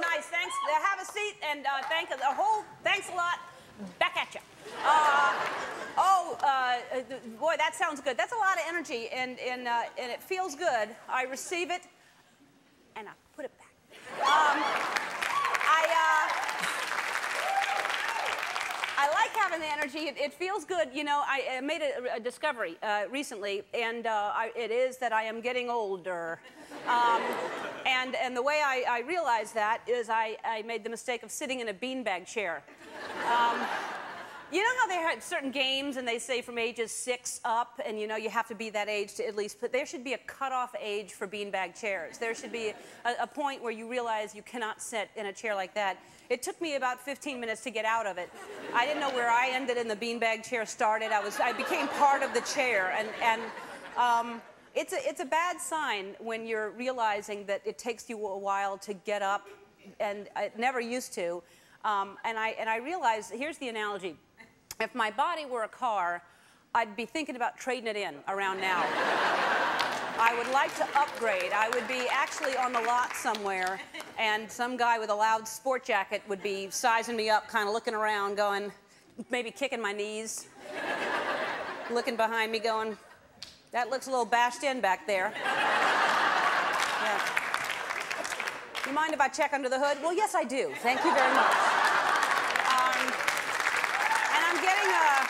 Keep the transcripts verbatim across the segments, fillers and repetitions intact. that's nice. Thanks. Have a seat and uh, thank a whole. Thanks a lot. Back at you. Uh, oh, uh, boy, that sounds good. That's a lot of energy, and and uh, and it feels good. I receive it, and I put it back. Um, I. Uh, I like having the energy. It, it feels good. You know, I, I made a, a discovery uh, recently, and uh, I, it is that I am getting older. Um, and, and the way I, I realized that is I, I made the mistake of sitting in a beanbag chair. Um, you know how they had certain games, and they say from ages six up, and, you know, you have to be that age to at least, but there should be a cutoff age for beanbag chairs. There should be a, a point where you realize you cannot sit in a chair like that. It took me about fifteen minutes to get out of it. I didn't know where I ended and the beanbag chair started. I was, I became part of the chair, and and um, it's a it's a bad sign when you're realizing that it takes you a while to get up, and it never used to. Um, and I and I realized here's the analogy: if my body were a car, I'd be thinking about trading it in around now. I would like to upgrade. I would be actually on the lot somewhere, and some guy with a loud sport jacket would be sizing me up, kind of looking around, going, maybe kicking my knees, looking behind me, going, that looks a little bashed in back there. Yeah. You mind if I check under the hood? Well, yes, I do. Thank you very much. Um, and I'm getting a...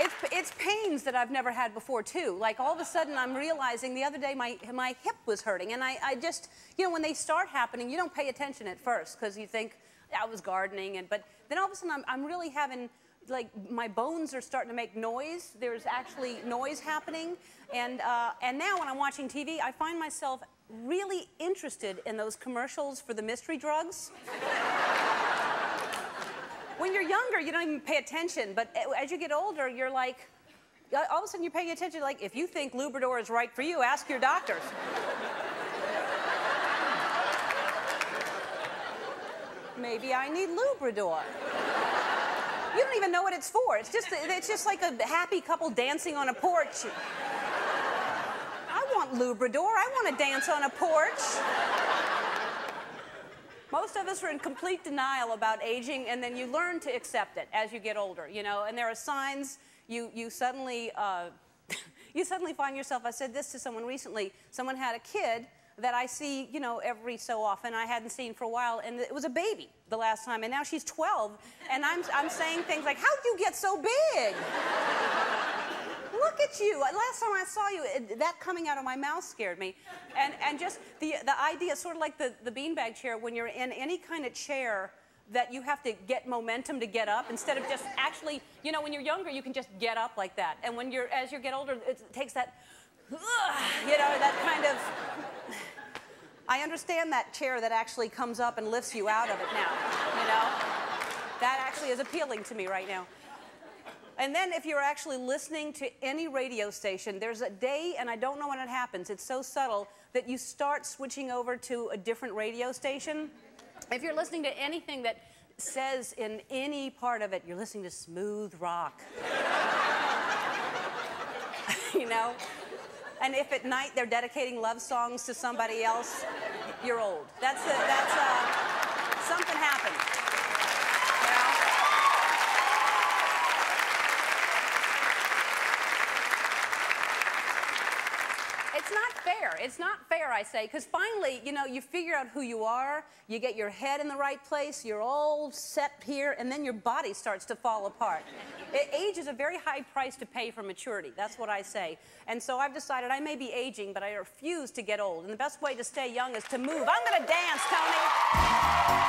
It's, it's pains that I've never had before, too. Like, all of a sudden, I'm realizing the other day my, my hip was hurting. And I, I just, you know, when they start happening, you don't pay attention at first because you think, I was gardening. And but then all of a sudden, I'm, I'm really having, like, my bones are starting to make noise. There's actually noise happening. And, uh, and now when I'm watching T V, I find myself really interested in those commercials for the mystery drugs. When you're younger, you don't even pay attention, but as you get older, you're like, all of a sudden you're paying attention, like, if you think Lubridor is right for you, ask your doctors. Maybe I need Lubridor. You don't even know what it's for. It's just, it's just like a happy couple dancing on a porch. I want Lubridor. I want to dance on a porch. Most of us are in complete denial about aging, and then you learn to accept it as you get older, you know. And there are signs you you suddenly uh, you suddenly find yourself. I said this to someone recently. Someone had a kid that I see, you know, every so often. I hadn't seen for a while, and it was a baby the last time, and now she's twelve, and I'm I'm saying things like, "How'd you get so big?" Look at you. Last time I saw you, it, that coming out of my mouth scared me. And, and just the, the idea, sort of like the, the beanbag chair, when you're in any kind of chair that you have to get momentum to get up instead of just actually, you know, when you're younger, you can just get up like that. And when you're, as you get older, it takes that, you know, that kind of, I understand that chair that actually comes up and lifts you out of it now, you know? That actually is appealing to me right now. And then if you're actually listening to any radio station, there's a day, and I don't know when it happens, it's so subtle, that you start switching over to a different radio station. If you're listening to anything that says in any part of it, you're listening to smooth rock. You know? And if at night they're dedicating love songs to somebody else, you're old. That's, a, that's a, something happened. It's not fair, I say, because finally, you know, you figure out who you are, you get your head in the right place, you're all set here, and then your body starts to fall apart. It, age is a very high price to pay for maturity. That's what I say. And so I've decided I may be aging, but I refuse to get old. And the best way to stay young is to move. I'm going to dance, Tony.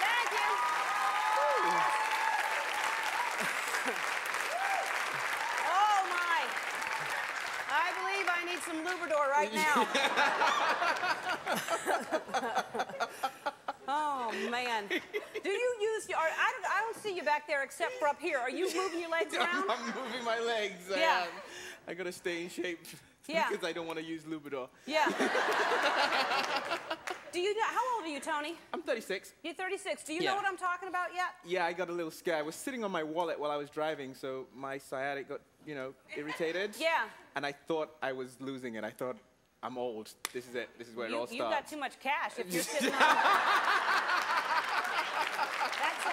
Thank you. Oh, my. I believe I need some Lubridor right now. Oh, man. Do you use your... I don't, I don't see you back there except for up here. Are you moving your legs down? I'm moving my legs. Yeah. Um, I gotta stay in shape. Yeah. Because I don't want to use Lubridor. Yeah. Do you know, how old are you, Tony? I'm thirty-six. You're thirty-six. Do you yeah. know what I'm talking about yet? Yeah, I got a little scared. I was sitting on my wallet while I was driving, so my sciatic got, you know, irritated. Yeah. And I thought I was losing it. I thought, I'm old. This is it. This is where you, it all starts. You've got too much cash if you're sitting on it. That's uh...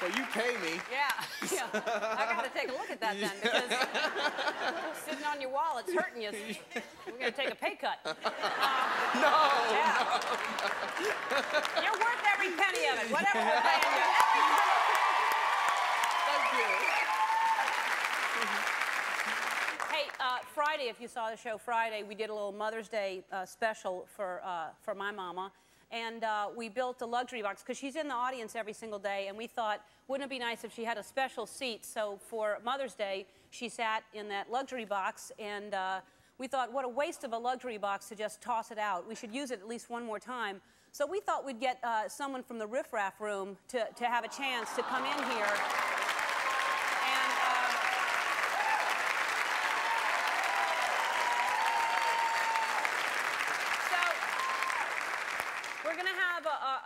Well, you pay me. Yeah, yeah. I gotta take a look at that then, because sitting on your wallet's hurting you. We're gonna take a pay cut. Uh, no, yeah. no. You're worth every penny of it. Whatever we're paying you, every penny. Thank you. Hey, uh, Friday, if you saw the show Friday, we did a little Mother's Day uh, special for uh, for my mama. And uh, we built a luxury box, because she's in the audience every single day, and we thought, wouldn't it be nice if she had a special seat? So for Mother's Day, she sat in that luxury box, and uh, we thought, what a waste of a luxury box to just toss it out. We should use it at least one more time. So we thought we'd get uh, someone from the Riff Raff room to, to have a chance to come in here.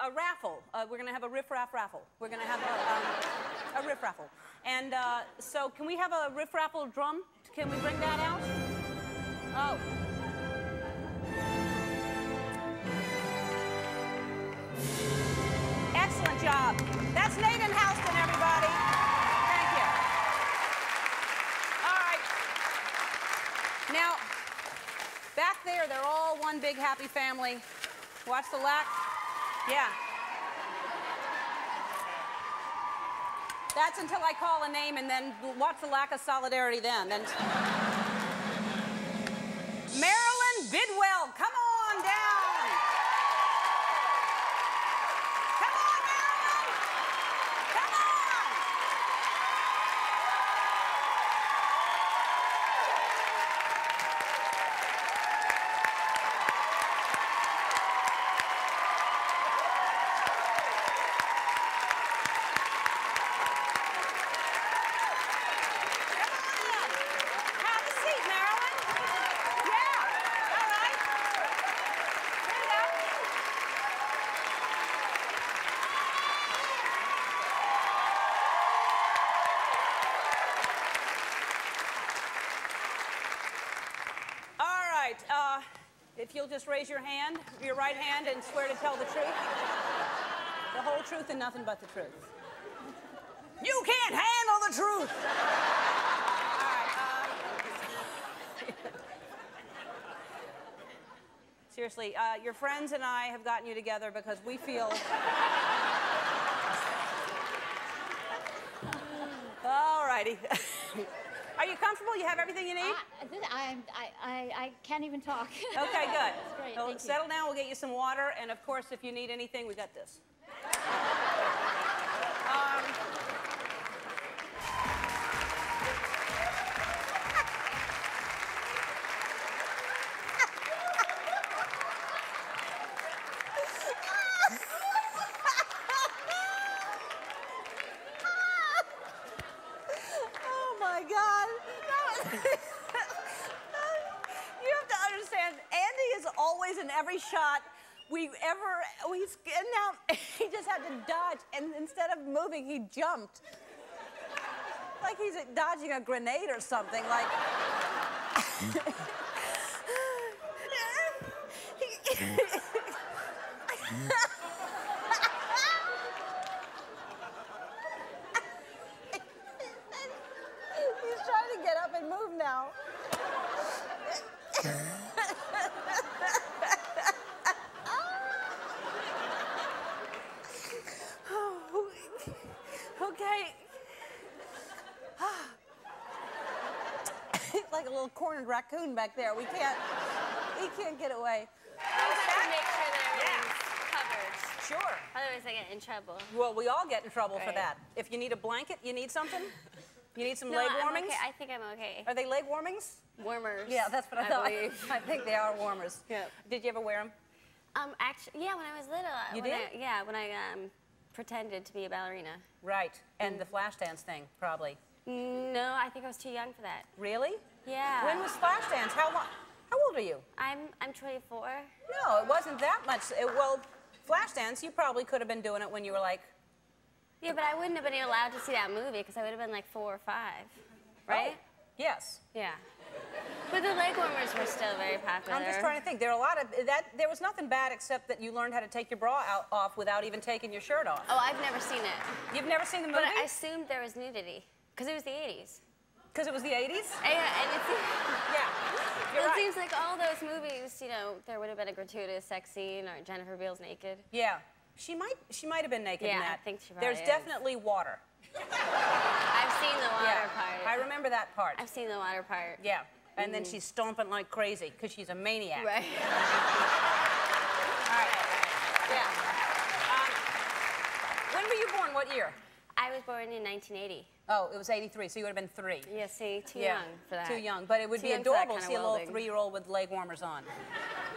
A raffle. Uh, we're going to have a riff-raff raffle. We're going to have a, um, a riff-raffle. And uh, so can we have a riff-raffle drum? Can we bring that out? Oh. Excellent job. That's Nathan Houston, everybody. Thank you. All right. Now, back there, they're all one big happy family. Watch the lack. Yeah. That's until I call a name, and then what's the lack of solidarity then? And Marilyn Bidwell, come on down. Come on, Marilyn. Come on. If you'll just raise your hand, your right hand, and swear to tell the truth. The whole truth and nothing but the truth. You can't handle the truth! All right, uh... Seriously, uh, your friends and I have gotten you together because we feel... All righty. Are you comfortable? You have everything you need? I, this, I, I, I, I can't even talk. Okay, good. That's great. So settle down. We'll get you some water. And, of course, if you need anything, we got this. um, shot we ever he's and now he just had to dodge, and instead of moving he jumped like he's dodging a grenade or something, like he's trying to get up and move now. little cornered raccoon back there. We can't, he can't get away. I just have to make sure that everyone's covered. Sure. Otherwise I get in trouble. Well, we all get in trouble right. for that. If you need a blanket, you need something? You need some no, leg warmings? Okay. I think I'm okay. Are they leg warmings? Warmers. Yeah, that's what I, I thought. Believe. I think they are warmers. Yeah. Did you ever wear them? Um, actually, yeah, when I was little. You when did? I, yeah, when I um, pretended to be a ballerina. Right, and mm. the Flashdance thing, probably. No, I think I was too young for that. Really? Yeah. When was Flashdance? How long? How old are you? I'm I'm twenty-four. No, it wasn't that much. It, well, Flashdance, you probably could have been doing it when you were like. Yeah, but I wouldn't have been allowed to see that movie because I would have been like four or five, right? Oh, yes. Yeah. But the leg warmers were still very popular. I'm just trying to think. There are a lot of that. There was nothing bad except that you learned how to take your bra out, off without even taking your shirt off. Oh, I've never seen it. You've never seen the movie? But I assumed there was nudity because it was the eighties. Because it was the eighties? Yeah, and it's, yeah. You're it right. seems like all those movies, you know, there would have been a gratuitous sex scene or Jennifer Beals naked. Yeah. She might she might have been naked yeah, in that. I think she There's is. definitely water. I've seen the water yeah, part. I remember that part. I've seen the water part. Yeah. And mm. then she's stomping like crazy because she's a maniac. Right. All right. Yeah. Um, when were you born? What year? I was born in nineteen eighty. Oh, it was eighty-three, so you would have been three. Yeah, see, too yeah, young for that. Too young, but it would too be adorable to see a little three-year-old with leg warmers on.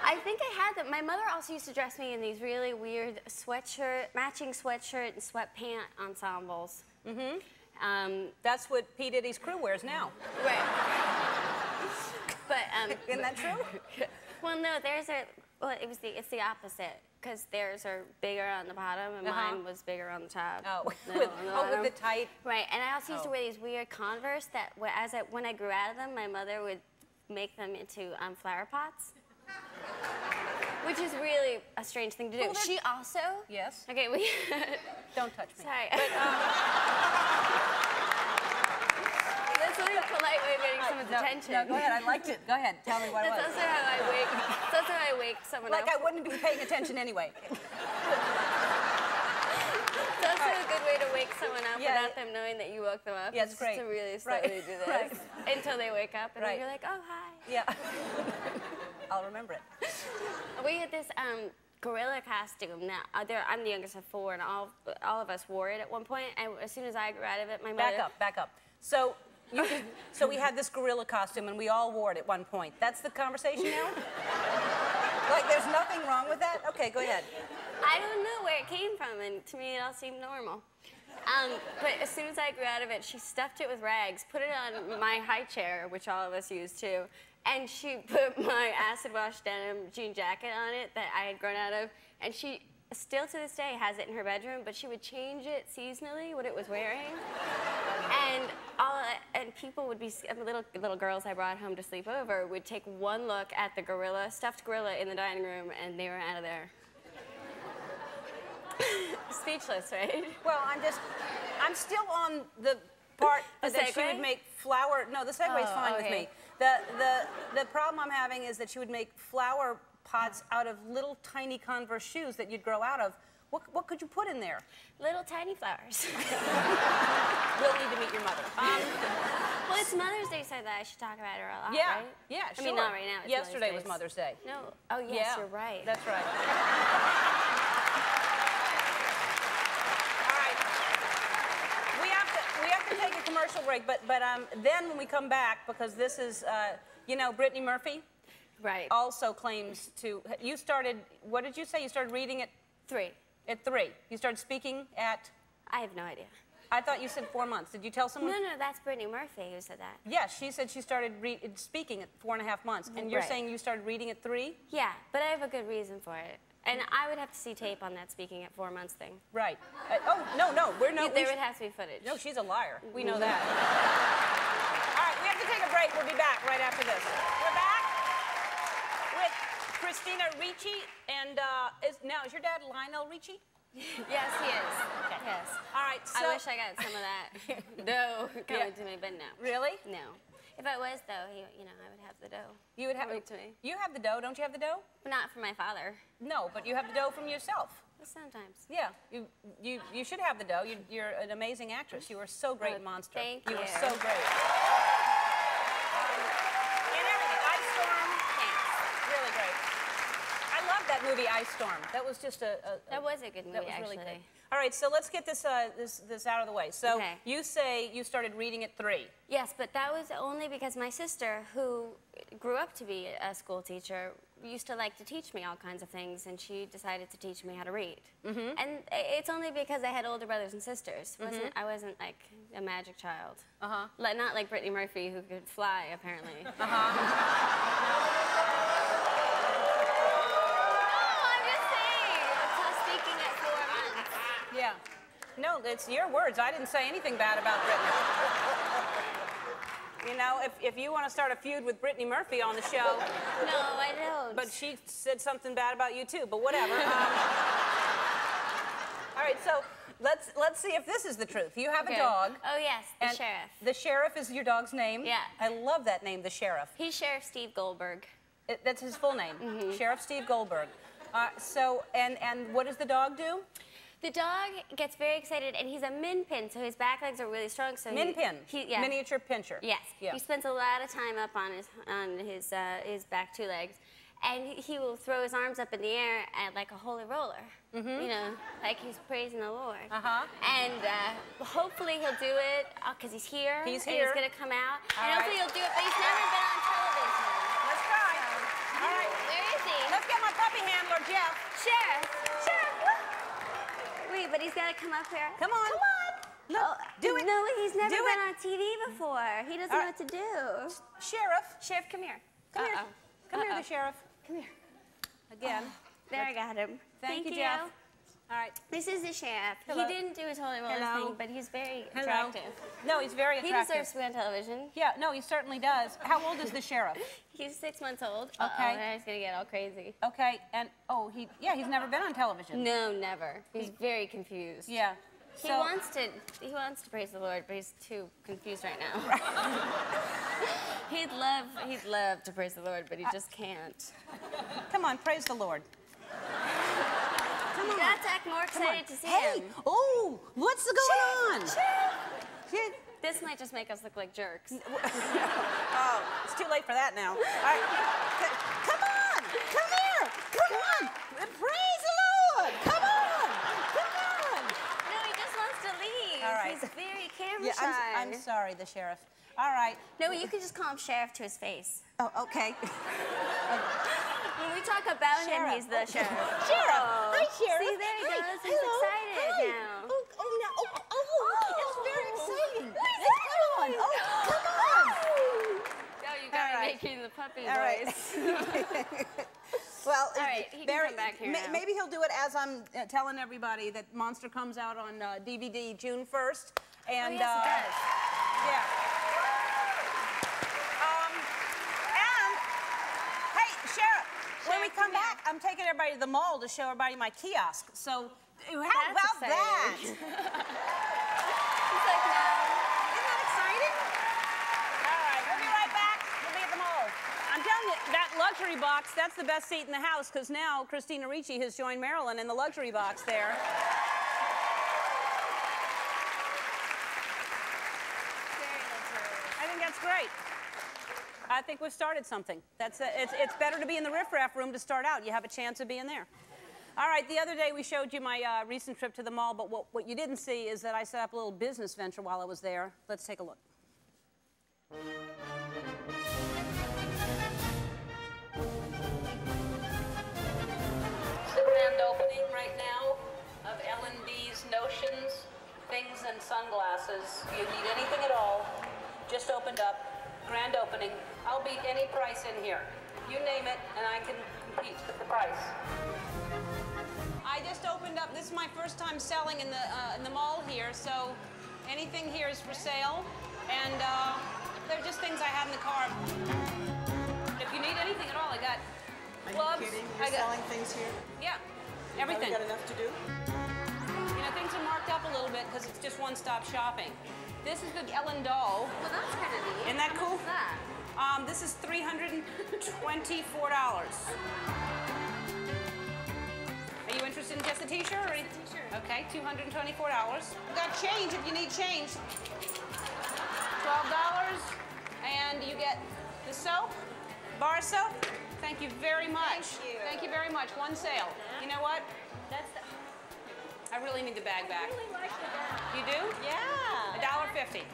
I think I had them. My mother also used to dress me in these really weird sweatshirt, matching sweatshirt and sweatpant ensembles. Mm-hmm. Um, That's what P. Diddy's crew wears now. Right. But um, isn't that true? Well, no, theirs are. Well, it was the. It's the opposite. Because theirs are bigger on the bottom, and uh-huh. mine was bigger on the top. Oh, no, with, on the, oh with the tight. Right, and I also used oh. to wear these weird Converse that, as I, when I grew out of them, my mother would make them into um, flower pots, which is really a strange thing to do. Well, she also. Yes. Okay, we. Don't touch me. Sorry. But, um, that's really a polite way of getting someone's no, attention. No, go ahead. I liked it. Go ahead. Tell me what it was. That's also how I wake. That's how I wake someone up. Like else. I wouldn't be paying attention anyway. It's also right. a good way to wake someone up yeah, without yeah. them knowing that you woke them up. Yeah, it's, it's great. Just to really slowly right. do this right. until they wake up and right. then you're like, oh, hi. Yeah. I'll remember it. We had this um, gorilla costume. Now, I'm the youngest of four, and all, all of us wore it at one point. And as soon as I grew out of it, my mother... Back up, back up. So. You could, so we had this gorilla costume, and we all wore it at one point. That's the conversation now? Like, there's nothing wrong with that? Okay, go ahead. I don't know where it came from, and to me, it all seemed normal. Um, but as soon as I grew out of it, she stuffed it with rags, put it on my high chair, which all of us used, too, and she put my acid-wash denim jean jacket on it that I had grown out of, and she... Still to this day has it in her bedroom, but she would change it seasonally, what it was wearing, and all and people would be little little girls I brought home to sleep over would take one look at the gorilla stuffed gorilla in the dining room, and they were out of there. Speechless, right? Well, I'm just I'm still on the part the that she would make flower. No, the segway's oh, fine okay. with me. The the the problem I'm having is that she would make flower. Pots out of little tiny Converse shoes that you'd grow out of. What, what could you put in there? Little tiny flowers. We'll need to meet your mother. Um, well, it's Mother's Day, so that I should talk about her a lot, yeah, right? Yeah, I sure. I mean, not right now. It's Yesterday Mother's was Mother's Day. No. Oh, yes, yeah. You're right. That's right. All right. We have to we have to take a commercial break, but but um then when we come back, because this is uh you know Brittany Murphy. Right. Also claims to. You started. What did you say? You started reading at three. At three. You started speaking at. I have no idea. I thought you said four months. Did you tell someone? No, no, that's Brittany Murphy who said that. Yeah, she said she started re speaking at four and a half months, and you're right. saying you started reading at three. Yeah, but I have a good reason for it, and I would have to see tape on that speaking at four months thing. Right. Uh, oh no, no, we're no. There we would have to be footage. No, she's a liar. We know that. All right, we have to take a break. We'll be back right after this. We're back. Christina Ricci, and uh, is, now is your dad Lionel Ricci? Yes, he is. Okay. Yes. All right. So I wish I got some of that. No, coming yeah. to me, but no. Really? No. If I was though, he, you know, I would have the dough. You would have it to me. You have the dough, don't you have the dough? Not from my father. No, but you have the dough from yourself. Sometimes. Yeah, you you you should have the dough. You, you're an amazing actress. You are so great, oh, Monster. Thank you. You are so great. that movie Ice Storm. That was just a. a that was a good movie. That was actually. Really good. All right, so let's get this uh, this this out of the way. So okay. You say you started reading at three. Yes, but that was only because my sister, who grew up to be a school teacher, used to like to teach me all kinds of things, and she decided to teach me how to read. Mm-hmm. And it's only because I had older brothers and sisters. Wasn't, mm-hmm. I wasn't like a magic child. Uh-huh. Like, not like Brittany Murphy, who could fly apparently. Uh-huh. Yeah. No, it's your words. I didn't say anything bad about Brittany. You know, if, if you want to start a feud with Brittany Murphy on the show... No, I don't. But she said something bad about you, too, but whatever. um, all right, so let's, let's see if this is the truth. You have okay. a dog. Oh, yes, the and Sheriff. The Sheriff is your dog's name? Yeah. I love that name, the Sheriff. He's Sheriff Steve Goldberg. It, that's his full name, mm-hmm. Sheriff Steve Goldberg. Uh, so, and, and what does the dog do? The dog gets very excited, and he's a min pin, so his back legs are really strong. So min he, pin, he, yeah. miniature pincher. Yes, yeah. He spends a lot of time up on his on his uh, his back two legs, and he will throw his arms up in the air at like a holy roller. Mm-hmm. You know, like he's praising the Lord. Uh huh. And uh, hopefully he'll do it because he's here. He's here. And he's gonna come out, All and right. hopefully he'll do it. But he's never been on television. Let's try. So, All right. Where is he? Let's get my puppy handler, Jeff. Sure. But he's got to come up here. Come on. Come on. Look, oh, do it. No, he's never do been it. on T V before. He doesn't right. know what to do. Sheriff. Sheriff, come here. Come uh-oh. here. Come uh-oh. here, the Sheriff. Come here. Again. Oh, there, Let's... I got him. Thank, Thank you, Jeff. All right. This is the Sheriff. Hello. He didn't do his holy roller thing, but he's very Hello. attractive. No, he's very attractive. He deserves to be on television. Yeah, no, he certainly does. How old is the Sheriff? He's six months old. Okay. Uh-oh, now he's going to get all crazy. Okay, and, oh, he, yeah, he's never been on television. No, never. He's very confused. Yeah. He so, wants to, he wants to praise the Lord, but he's too confused right now. he'd love, he'd love to praise the Lord, but he I, just can't. Come on, praise the Lord. You got to act more excited to see hey. him. Hey, oh, what's going Shit. on? Shit. Shit. This might just make us look like jerks. Oh, it's too late for that now. All right. Come on, come here, come on. Praise the Lord, come on, come on. No, he just wants to leave. All right. He's very camera shy. Yeah, I'm, I'm sorry, the Sheriff. All right. No, you can just call him Sheriff to his face. Oh, okay. When we talk about Sheriff. him, he's the Sheriff. Sheriff. Oh. Hi, Sheriff. See, there he Hi. goes. He's Hello. excited Hi. now. Oh, oh, no. Oh, oh, oh, oh. It's very exciting. What's yes, come on. Oh, come on. No, you got to make him the puppy All voice. Right. well, All right, he Barry, can come back here ma now. Maybe he'll do it as I'm uh, telling everybody that Monster comes out on uh, D V D June first. And, oh, yes, uh, it does. Yeah. When we come back, I'm taking everybody to the mall to show everybody my kiosk. So, how That's about exciting. that? It's like, no. Isn't that exciting? All right, we'll be right back. We'll be at the mall. I'm telling you, that luxury box, that's the best seat in the house, because now Christina Ricci has joined Marilyn in the luxury box there. I think that's great. I think we've started something. That's a, it's, it's better to be in the riffraff room to start out. You have a chance of being there. All right, the other day we showed you my uh, recent trip to the mall, but what, what you didn't see is that I set up a little business venture while I was there. Let's take a look. Grand opening right now of L and B's Notions, Things and Sunglasses. If you need anything at all, just opened up. Grand opening. I'll beat any price in here. You name it, and I can compete with the price. I just opened up. This is my first time selling in the uh, in the mall here, so anything here is for sale, and uh, they're just things I had in the car. If you need anything at all, I got gloves. Are you kidding? You're I got, selling things here? Yeah, everything. Have you got enough to do? You know, things are marked up a little bit because it's just one-stop shopping. This is the Ellen doll. Well, that's kind of neat. Isn't that How cool? Much is that? Um, this is three hundred twenty-four dollars. Are you interested in just a T-shirt? Or a T-shirt. Okay, two hundred twenty-four dollars. We got change if you need change. twelve dollars, and you get the soap, bar soap. Thank you very much. Thank you. Thank you very much. One sale. You know what? That's the... I really need the bag back. I really like the bag. You do? Yeah. a dollar fifty.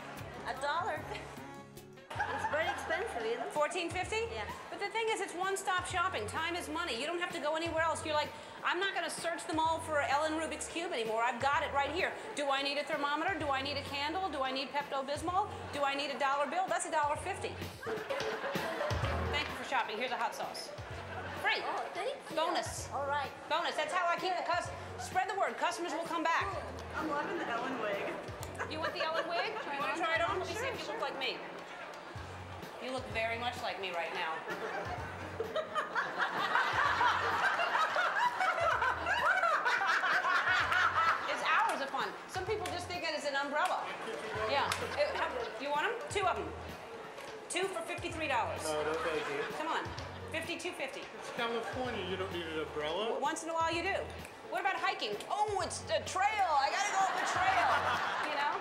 A dollar. It's very expensive, isn't it? fourteen fifty? Yeah. But the thing is, it's one-stop shopping. Time is money. You don't have to go anywhere else. You're like, I'm not going to search them all for Ellen Rubik's Cube anymore. I've got it right here. Do I need a thermometer? Do I need a candle? Do I need Pepto-Bismol? Do I need a dollar bill? That's a dollar fifty. Thank you for shopping. Here's a hot sauce. Free. Oh, thank you. Bonus. All right. Bonus. That's how I keep the customers. Spread the word. Customers will come back. I'm loving the Ellen wig. You want the Ellen wig? You want to try it on? Let me see if you look like me. You look very much like me right now. It's hours of fun. Some people just think it is an umbrella. Yeah. It, how, you want them? Two of them. Two for fifty-three dollars. No, no, thank you. Come on. fifty-two fifty. It's California. You don't need an umbrella. Once in a while, you do. What about hiking? Oh, it's the trail. I got to go up the trail. You know?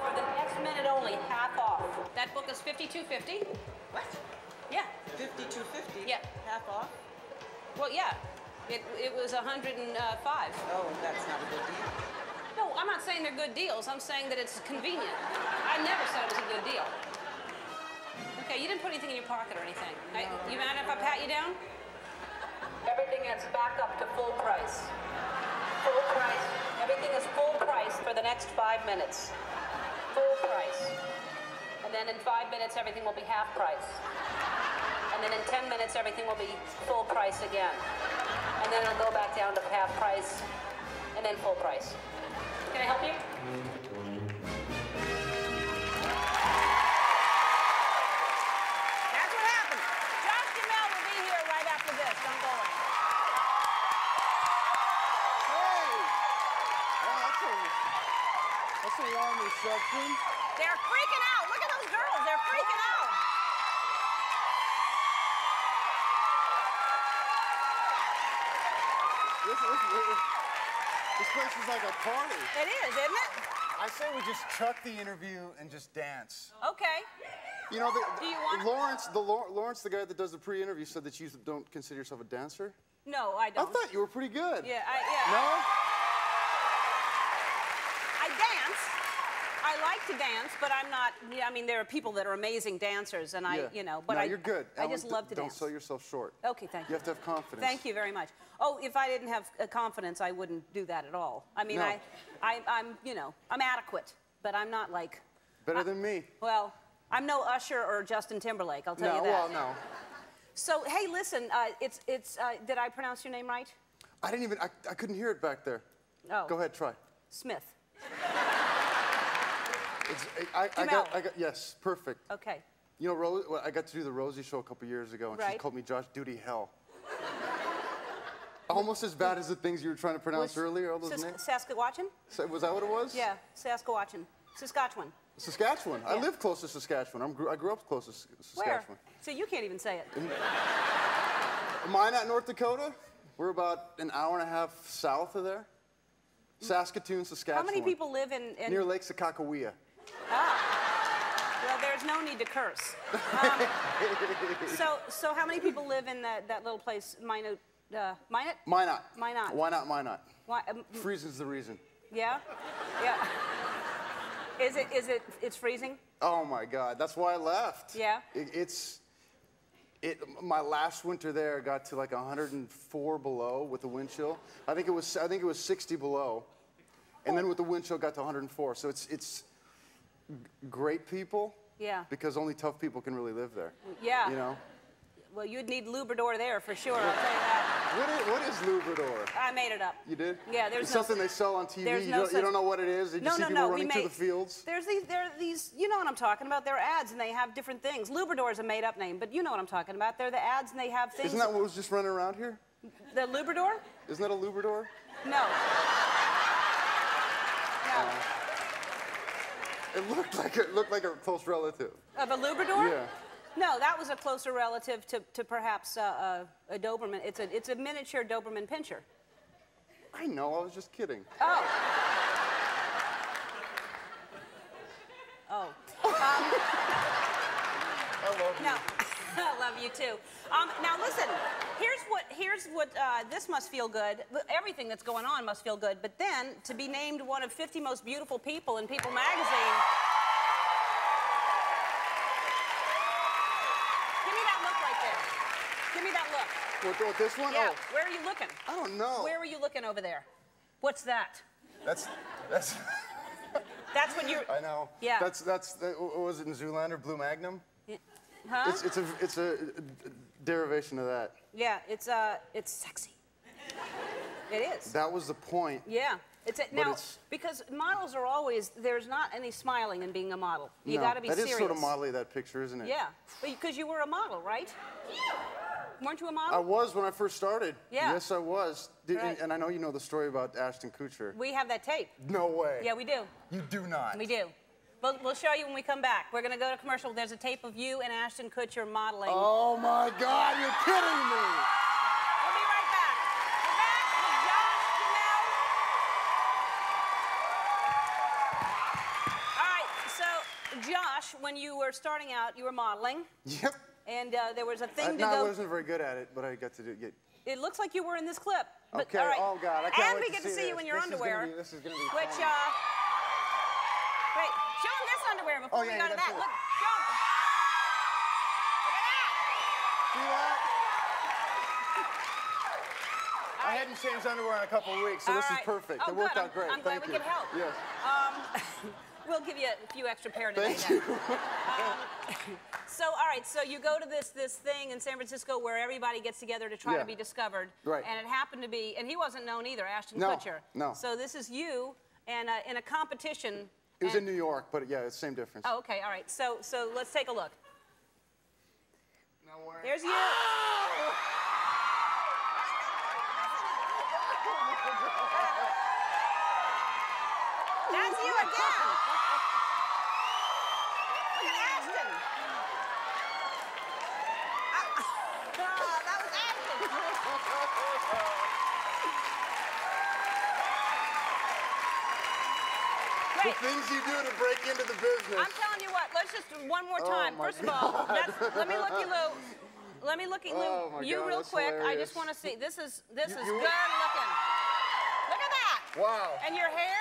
For the next minute only, half off. That book is fifty-two fifty. What? Yeah. fifty-two fifty? Yeah. Half off? Well, yeah. It, it was a hundred and five. Oh, that's not a good deal. No, I'm not saying they're good deals. I'm saying that it's convenient. I never said it was a good deal. Okay, you didn't put anything in your pocket or anything. No. I, you mind if I pat you down? Everything is back up to full price. Full price. Everything is full price for the next five minutes. Full price. And then in five minutes, everything will be half price. And then in ten minutes, everything will be full price again. And then it'll go back down to half price, and then full price. Can I help you? That's what happened. Josh Duhamel will be here right after this. I'm going. Hey! Wow, that's a, that's a long reception. They're freaking out. Look at those girls. They're freaking out. This, this, this, this place is like a party. It is, isn't it? I say we just chuck the interview and just dance. Okay. You know, the, the, do you want Lawrence, the Lawrence, the guy that does the pre-interview, said that you don't consider yourself a dancer. No, I don't. I thought you were pretty good. Yeah, I, yeah. No. I dance. I like to dance, but I'm not. Yeah, I mean, there are people that are amazing dancers, and I, yeah. you know, but no, I. You're good. I, I just love to don't dance. Don't sell yourself short. Okay, thank you. You have to have confidence. Thank you very much. Oh, if I didn't have uh, confidence, I wouldn't do that at all. I mean, no. I, I, I'm, you know, I'm adequate, but I'm not like. Better I, than me. Well, I'm no Usher or Justin Timberlake. I'll tell no, you that. No, well, no. So hey, listen, uh, it's, it's. Uh, did I pronounce your name right? I didn't even. I, I couldn't hear it back there. Oh. Go ahead, try. Smith. It's, I, I, got, I got, yes, perfect. Okay. You know, Rose, well, I got to do the Rosie show a couple years ago, and right. she called me Josh Duty Hell. Almost as bad as the things you were trying to pronounce was, earlier, all those Sas names. Saskatchewan? Sa was that what it was? Yeah, Saskatchewan. Saskatchewan. Saskatchewan. Yeah. I live close to Saskatchewan. I'm gr I grew up close to Saskatchewan. Where? So you can't even say it. Minot, North Dakota. We're about an hour and a half south of there. Saskatoon, Saskatchewan. How many people live in... in... Near Lake Sakakawea. Ah, well, there's no need to curse. Um, so, so how many people live in that, that little place, Minot? Uh, Minot? Minot. Minot. Why not Minot? Why, um, Freezing's the reason. Yeah, yeah. Is it? Is it? It's freezing. Oh my God, that's why I left. Yeah. It, it's, it. My last winter there got to like one hundred four below with the wind chill. I think it was. I think it was sixty below, and then with the wind chill got to one hundred four. So it's it's. Great people, yeah. Because only tough people can really live there. Yeah. You know. Well, you'd need Lubrador there for sure. I'll tell you that. What is, what is Lubrador? I made it up. You did? Yeah. There's it's no, something they sell on T V. You, no don't, you don't know what it is. Did no, you see no, people no, running through the fields? There's these. There are these. You know what I'm talking about? They're ads and they have different things. Lubrador is a made-up name, but you know what I'm talking about. They're the ads and they have things. Isn't that what was just running around here? The Lubrador? Isn't that a Lubrador? No. No. Um, It looked like a, it looked like a close relative. Of a Lubrador? Yeah. No, that was a closer relative to, to perhaps uh, a, a Doberman. It's a, it's a miniature Doberman Pinscher. I know, I was just kidding. Oh. Oh. Um, I love you. No. Love you too. Um, now listen, here's what, here's what uh, this must feel good. Everything that's going on must feel good. But then, to be named one of fifty most beautiful people in People magazine. Give me that look right there. Give me that look. What, this one? Yeah. Oh. Where are you looking? I don't know. Where were you looking over there? What's that? That's, that's... That's what you're... I know. Yeah. That's, that's, that, what was it in Zoolander, Blue Magnum? Yeah. Huh? It's, it's a, it's a derivation of that. Yeah, it's, uh, it's sexy. It is. That was the point. Yeah. It's a, now, it's, because models are always, there's not any smiling in being a model. You no, gotta be that serious. That is sort of modelly, that picture, isn't it? Yeah, because you were a model, right? Weren't you a model? I was when I first started. Yeah. Yes, I was. Did, right. And I know you know the story about Ashton Kutcher. We have that tape. No way. Yeah, we do. You do not. We do. We'll, we'll show you when we come back. We're going to go to commercial. There's a tape of you and Ashton Kutcher modeling. Oh, my God. You're kidding me. We'll be right back. We're back with Josh Duhamel. All right. So, Josh, when you were starting out, you were modeling. Yep. And uh, there was a thing uh, to no, go... No, I wasn't very good at it, but I got to do it. It looks like you were in this clip. But, okay, all right. Oh, God, I can't and wait we get to see, to see you in your this underwear. Is be, this is going to be Which, fun. uh... Wait, show him this underwear before oh, yeah, we go yeah, to that. It. Look, show him. Look at that. See that? I right. hadn't changed underwear in a couple of weeks, so all this right. is perfect. Oh, it worked out I'm, great. I'm Thank glad you. we could help. Yes. Um, we'll give you a few extra pair today. Thank you. Um, So, all right, so you go to this this thing in San Francisco where everybody gets together to try yeah. to be discovered. Right. And it happened to be, and he wasn't known either, Ashton no, Kutcher. No, So this is you and uh, in a competition. It was in New York, but yeah, it's the same difference. Oh, okay, all right. So so let's take a look. No worries. There's you. Oh! That's you again. The things you do to break into the business. I'm telling you what, let's just one more time. Oh First God. of all, that's, let me look at Lou. Let me look at Lou. Oh you God, real quick. Hilarious. I just want to see. This is this you, is you good were... looking. Look at that. Wow. And your hair?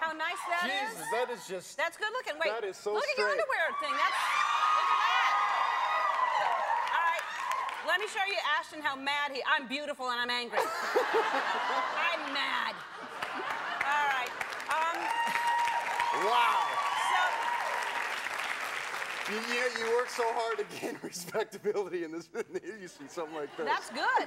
How nice that Jesus, is. Jesus, that is just. That's good looking. Wait. That is so Look straight. at your underwear thing. That's. Look at that. All right. Let me show you, Ashton, how mad he. I'm beautiful and I'm angry. I'm mad. All right. Um. Wow. So, you, you, you work so hard to gain respectability in this. You see something like this. That's good. Uh,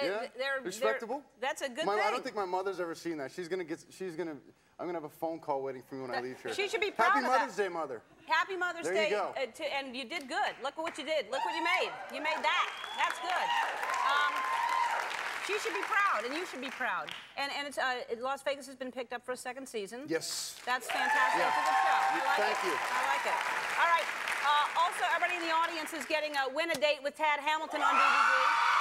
they, yeah? they're, Respectable? They're, that's a good my, thing. I don't think my mother's ever seen that. She's gonna get. She's gonna. I'm gonna have a phone call waiting for me when that, I leave here. She should be proud Happy of Mother's that. Day, Mother. Happy Mother's there Day. You go. Uh, to, and you did good. Look at what you did. Look what you made. You made that. That's good. Um, She should be proud, and you should be proud. And, and it's, uh, Las Vegas has been picked up for a second season. Yes. That's fantastic. Yeah. It's a good show. I like Thank it. you. I like it. All right. Uh, also, everybody in the audience is getting a Win a Date with Tad Hamilton on D V D.